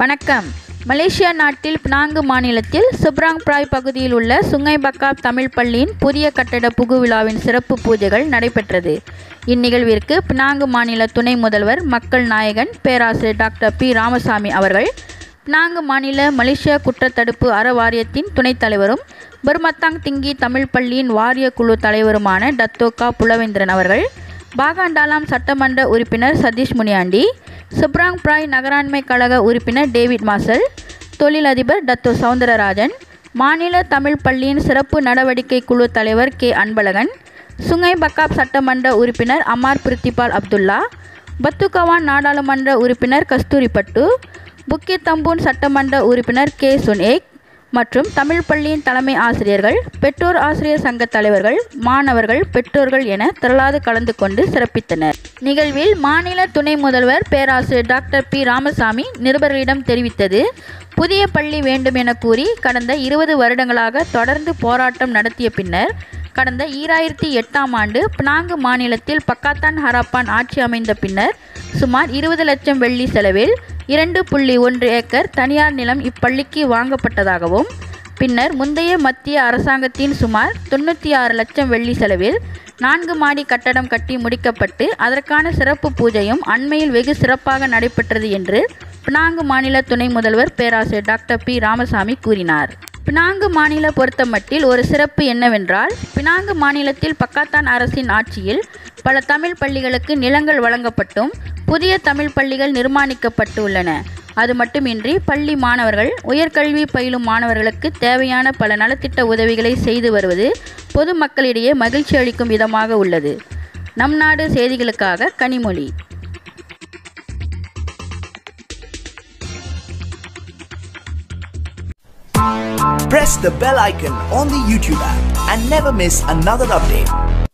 வணக்கம். மலேசியா நாட்டில் பினாங்கு மாநிலத்தில் சுப்ராங் பிறை பகுதியில் உள்ள சுங்கை பக்காப் தமிழ் பள்ளியின் புதிய கட்டட புகுவிழாவின் சிறப்பு பூஜைகள் நடைபெற்றது. இந்நிகழ்விற்கு பினாங்கு மாநில துணை முதல்வர் மக்கள் நாயகன் பேராசிரியர் டாக்டர் பி ராமசாமி அவர்கள், பினாங்கு மாநில மலேசியா குற்றத்தடுப்பு அறவாரியத்தின் துணைத் தலைவரும் பெர்மாத்தாங் திங்கி தமிழ் பள்ளியின் வாரிய குழு தலைவருமான டத்தோ கா.புலவேந்திரன் அவர்கள், பாகண்டாலம் சட்டமன்ற உறுப்பினர் சதீஷ் முனியாண்டி, செபராங் பிறை நகராண்மை கழக உறுப்பினர் டேவிட் முசல், தொழிலதிபர் டத்தோ சவுந்தரராஜன், மாநில தமிழ் பள்ளியின் சிறப்பு நடவடிக்கை குழு தலைவர் கே. அன்பழகன், சுங்கை பக்காப் சட்டமன்ற உறுப்பினர் அமர் பிரித்திபால் அப்துல்லா, பத்துகவா நாடாளுமன்ற உறுப்பினர் கஸ்தூரிப்பட்டு, புக்கித்தம்பூன் சட்டமன்ற உறுப்பினர் கே. சுனேக் மற்றும் தமிழ் பள்ளியின் தலைமை ஆசிரியர்கள், பெற்றோர் ஆசிரியர் சங்க தலைவர்கள், மாணவர்கள், பெற்றோர்கள் என திரளாது கலந்து கொண்டு சிறப்பித்தனர். நிகழ்வில் மாநில துணை முதல்வர் பேராசிரியர் டாக்டர் பி ராமசாமி நிருபர்களிடம் தெரிவித்தது: புதிய பள்ளி வேண்டும் என கூறி கடந்த 20 வருடங்களாக தொடர்ந்து போராட்டம் நடத்திய பின்னர் கடந்த 2008ஆம் ஆண்டு பினாங்கு மாநிலத்தில் பக்கத்தான் ஹராப்பான் ஆட்சி அமைந்த பின்னர் சுமார் 20 லட்சம் வெள்ளி செலவில் 2.1 ஏக்கர் தனியார் நிலம் இப்பள்ளிக்கு வாங்கப்பட்டதாகவும், பின்னர் முந்தைய மத்திய அரசாங்கத்தின் சுமார் 96 லட்சம் வெள்ளி செலவில் 4 மாடி கட்டடம் கட்டி முடிக்கப்பட்டு அதற்கான சிறப்பு பூஜையும் அண்மையில் வெகு சிறப்பாக நடைபெற்றது என்று பினாங்கு மாநில துணை முதல்வர் பேராசிரியர் டாக்டர் பி ராமசாமி கூறினார். பினாங்கு மாநில பொறுத்தமட்டில் ஒரு சிறப்பு என்னவென்றால், பினாங்கு மாநிலத்தில் பக்கத்தான் அரசின் ஆட்சியில் பல தமிழ் பள்ளிகளுக்கு நிலங்கள் வழங்கப்பட்டும் புதிய தமிழ் பள்ளிகள் நிர்மாணிக்கப்பட்டு உள்ளன. அது மட்டுமின்றி பள்ளி மாணவர்கள், உயர்கல்வி பயிலும் மாணவர்களுக்கு தேவையான பல நலத்திட்ட உதவிகளை செய்து வருவது பொதுமக்களிடையே மகிழ்ச்சி அளிக்கும் விதமாக உள்ளது. நம் நாடு செய்திகளுக்காக Kanimozhi. Press the bell icon on the YouTube app and never miss another update.